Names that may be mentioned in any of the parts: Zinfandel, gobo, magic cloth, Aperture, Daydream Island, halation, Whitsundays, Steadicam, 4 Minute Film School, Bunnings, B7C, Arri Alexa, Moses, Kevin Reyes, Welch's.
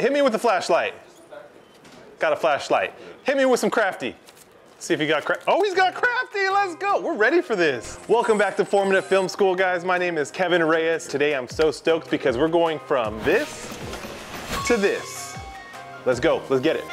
Hit me with the flashlight. Got a flashlight. Hit me with some crafty. See if you got crafty. Oh, he's got crafty, let's go. We're ready for this. Welcome back to 4 Minute Film School, guys. My name is Kevin Reyes. Today I'm so stoked because we're going from this to this. Let's go, let's get it.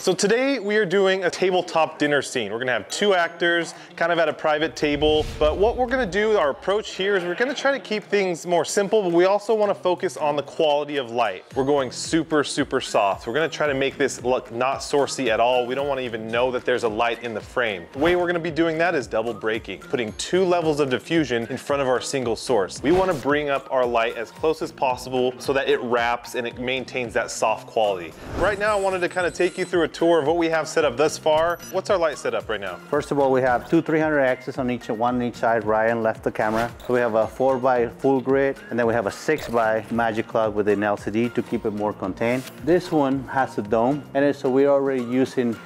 So today we are doing a tabletop dinner scene. We're gonna have two actors kind of at a private table, but what we're gonna do, our approach here is we're gonna try to keep things more simple, but we also wanna focus on the quality of light. We're going super, super soft. We're gonna try to make this look not sourcey at all. We don't wanna even know that there's a light in the frame. The way we're gonna be doing that is double breaking, putting two levels of diffusion in front of our single source. We wanna bring up our light as close as possible so that it wraps and it maintains that soft quality. Right now I wanted to kind of take you through a tour of what we have set up thus far. What's our light setup right now? First of all, we have two 300 axis on each, one on each side, right and left the camera. So we have a 4x full grid, and then we have a 6x magic clock with an LCD to keep it more contained. This one has a dome, and so we're already using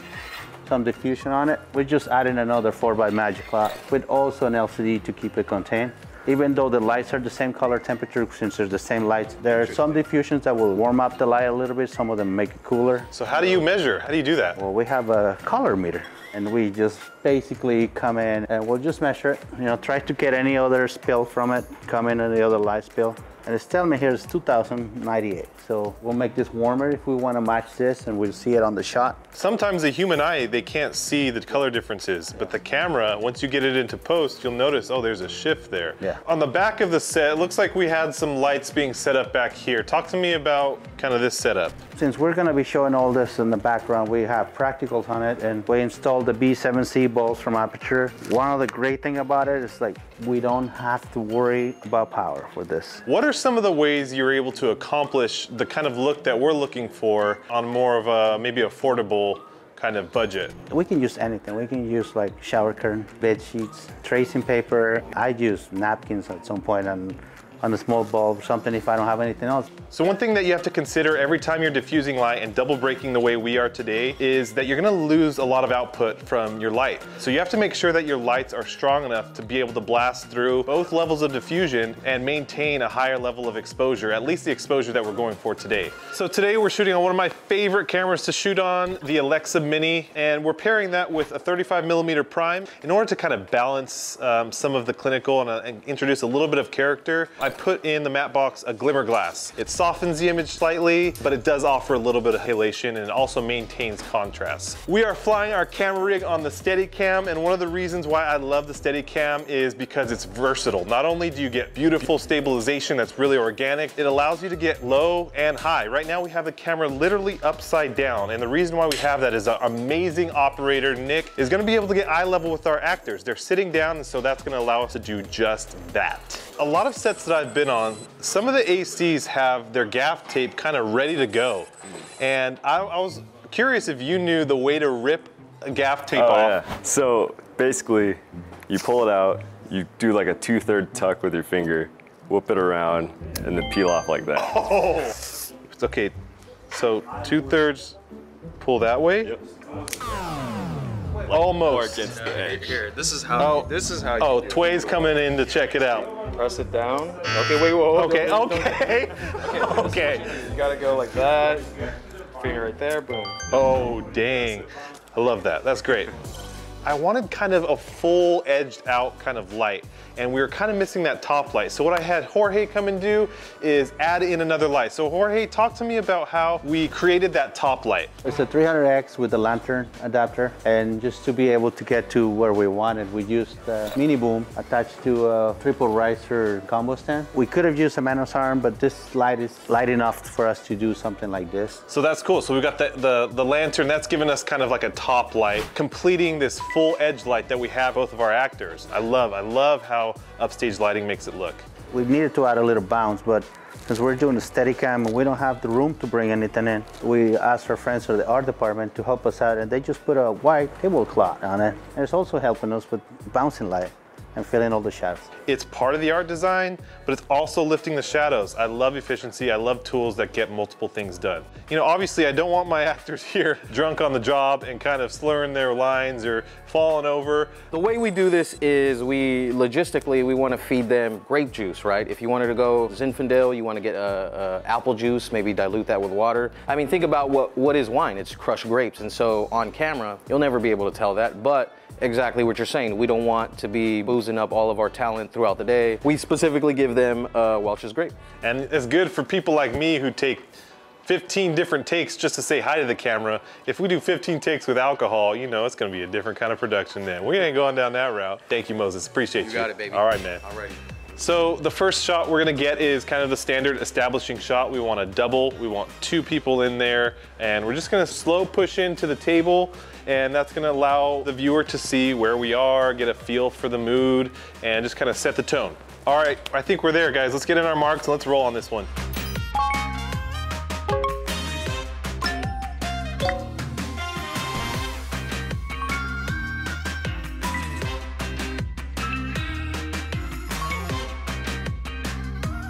some diffusion on it. We're just adding another 4x magic clock with also an LCD to keep it contained. Even though the lights are the same color temperature, since they're the same lights, there are some diffusions that will warm up the light a little bit, some of them make it cooler. So how do you measure? How do you do that? Well, we have a color meter, and we just basically come in and we'll just measure it. You know, try to get any other spill from it, come in and the other light spill. And it's telling me here it's 2098. So we'll make this warmer if we want to match this, and we'll see it on the shot. Sometimes the human eye, they can't see the color differences, but the camera, once you get it into post, you'll notice, oh, there's a shift there. Yeah. On the back of the set, it looks like we had some lights being set up back here. Talk to me about kind of this setup. Since we're going to be showing all this in the background, we have practicals on it, and we installed the B7C bulbs from Aperture. One of the great things about it is like we don't have to worry about power for this. What are some of the ways you're able to accomplish the kind of look that we're looking for on more of a maybe affordable kind of budget? We can use anything. We can use like shower curtain, bed sheets, tracing paper. I use napkins at some point and on the small bulb, something if I don't have anything else. So one thing that you have to consider every time you're diffusing light and double breaking the way we are today is that you're gonna lose a lot of output from your light. So you have to make sure that your lights are strong enough to be able to blast through both levels of diffusion and maintain a higher level of exposure, at least the exposure that we're going for today. So today we're shooting on one of my favorite cameras to shoot on, the Alexa Mini, and we're pairing that with a 35mm prime in order to kind of balance some of the clinical and introduce a little bit of character. I put in the matte box a glimmer glass. It softens the image slightly, but it does offer a little bit of halation, and it also maintains contrast. We are flying our camera rig on the Steadicam, and one of the reasons why I love the Steadicam is because it's versatile. Not only do you get beautiful stabilization that's really organic, it allows you to get low and high. Right now we have the camera literally upside down, and the reason why we have that is our amazing operator, Nick, is gonna be able to get eye level with our actors. They're sitting down, and so that's gonna allow us to do just that. A lot of sets that I've been on, some of the ACs have their gaff tape kind of ready to go. And I was curious if you knew the way to rip a gaff tape off. Yeah. So basically, you pull it out, you do like a 2/3 tuck with your finger, whip it around, and then peel off like that. Oh. It's okay, so 2/3 pull that way? Yep. Almost. Or against the edge. Here, this is how. Oh, this is how. Oh, Tway's coming in to check it out. Press it down. Okay, wait, whoa. Okay, okay. Okay. You gotta go like that. Finger right there. Boom. Oh, dang. I love that. That's great. I wanted kind of a full edged out kind of light, and we were kind of missing that top light. So what I had Jorge come and do is add in another light. So Jorge, talk to me about how we created that top light. It's a 300X with the lantern adapter, and just to be able to get to where we wanted, we used a mini boom attached to a triple riser combo stand. We could have used a Manos arm, but this light is light enough for us to do something like this. So that's cool. So we've got the lantern, that's given us kind of like a top light, completing this full edge light that we have both of our actors. I love how upstage lighting makes it look. We needed to add a little bounce, but since we're doing a Steadicam, we don't have the room to bring anything in. We asked our friends from the art department to help us out, and they just put a white tablecloth on it. And it's also helping us with bouncing light. and fill in all the shadows. It's part of the art design, but it's also lifting the shadows. I love efficiency. I love tools that get multiple things done. You know, obviously I don't want my actors here drunk on the job and kind of slurring their lines or falling over. The way we do this is logistically, we want to feed them grape juice, right? If you wanted to go Zinfandel, you want to get apple juice, maybe dilute that with water. I mean, think about what is wine? It's crushed grapes. And so on camera, you'll never be able to tell that, but exactly what you're saying. We don't want to be boozing up all of our talent throughout the day. We specifically give them Welch's grape. And it's good for people like me who take 15 different takes just to say hi to the camera. If we do 15 takes with alcohol, you know, it's gonna be a different kind of production then. We ain't going down that route. Thank you, Moses. Appreciate you. You got it, baby. All right, man. All right. So the first shot we're gonna get is kind of the standard establishing shot. We want a double, we want two people in there, and we're just gonna slow push into the table, and that's gonna allow the viewer to see where we are, get a feel for the mood, and just kind of set the tone. All right, I think we're there, guys. Let's get in our marks and let's roll on this one.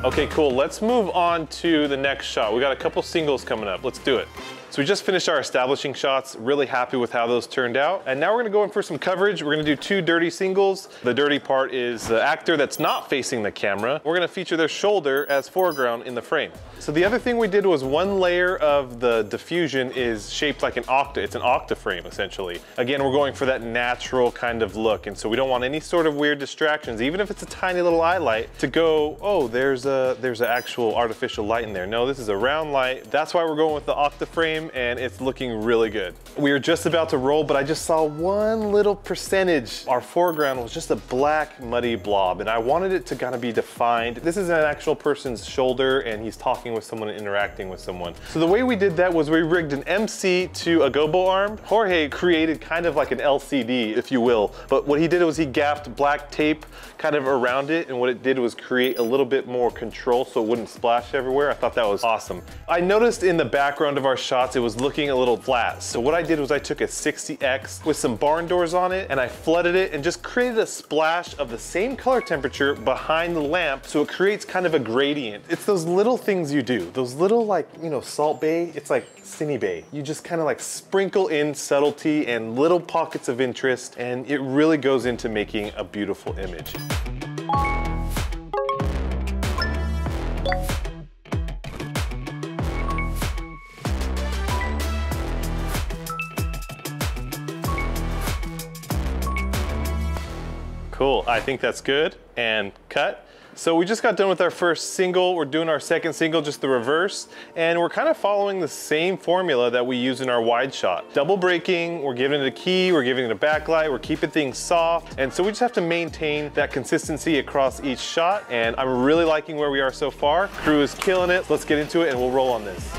Okay, cool, let's move on to the next shot. We got a couple singles coming up, let's do it. So we just finished our establishing shots, really happy with how those turned out. And now we're gonna go in for some coverage. We're gonna do two dirty singles. The dirty part is the actor that's not facing the camera. We're gonna feature their shoulder as foreground in the frame. So the other thing we did was one layer of the diffusion is shaped like an octa. It's an octa frame, essentially. Again, we're going for that natural kind of look. And so we don't want any sort of weird distractions, even if it's a tiny little eye light, to go, oh, there's an actual artificial light in there. No, this is a round light. That's why we're going with the octa frame, and it's looking really good. We were just about to roll, but I just saw one little percentage. Our foreground was just a black, muddy blob, and I wanted it to kind of be defined. This is an actual person's shoulder, and he's talking with someone and interacting with someone. So the way we did that was we rigged an MC to a gobo arm. Jorge created kind of like an LCD, if you will, but what he did was he gaffed black tape kind of around it, and what it did was create a little bit more control so it wouldn't splash everywhere. I thought that was awesome. I noticed in the background of our shots it was looking a little flat, so what I did was I took a 60X with some barn doors on it, and I flooded it and just created a splash of the same color temperature behind the lamp, so it creates kind of a gradient. It's those little things you do. Those little, like, you know, salt bay, it's like cine bay. You just kind of like sprinkle in subtlety and little pockets of interest, and it really goes into making a beautiful image. Cool, I think that's good, and cut. So we just got done with our first single. We're doing our second single, just the reverse. And we're kind of following the same formula that we use in our wide shot. Double breaking, we're giving it a key, we're giving it a backlight, we're keeping things soft. And so we just have to maintain that consistency across each shot. And I'm really liking where we are so far. Crew is killing it. Let's get into it and we'll roll on this.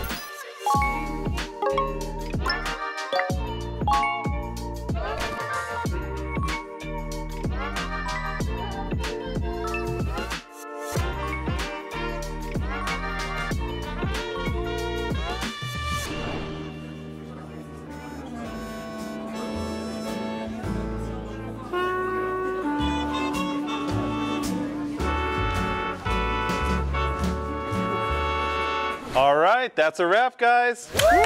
All right, that's a wrap, guys. Woo!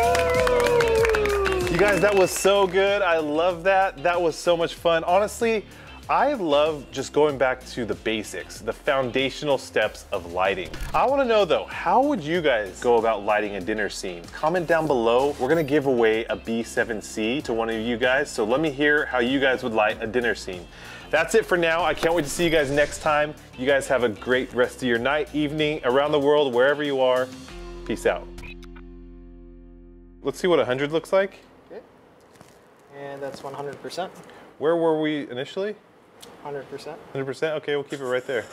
You guys, that was so good. I love that. That was so much fun. Honestly, I love just going back to the basics, the foundational steps of lighting. I wanna know though, how would you guys go about lighting a dinner scene? Comment down below. We're gonna give away a B7C to one of you guys, so let me hear how you guys would light a dinner scene. That's it for now. I can't wait to see you guys next time. You guys have a great rest of your night, evening, around the world, wherever you are. Peace out. Let's see what 100 looks like. Okay. And that's 100%. Where were we initially? 100%. 100%? Okay, we'll keep it right there.